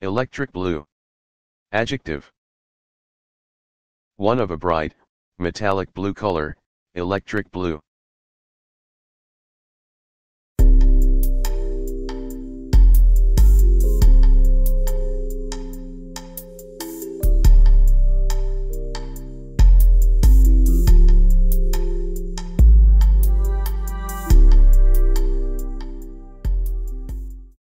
Electric blue. Adjective. One of a bright, metallic blue color, electric blue.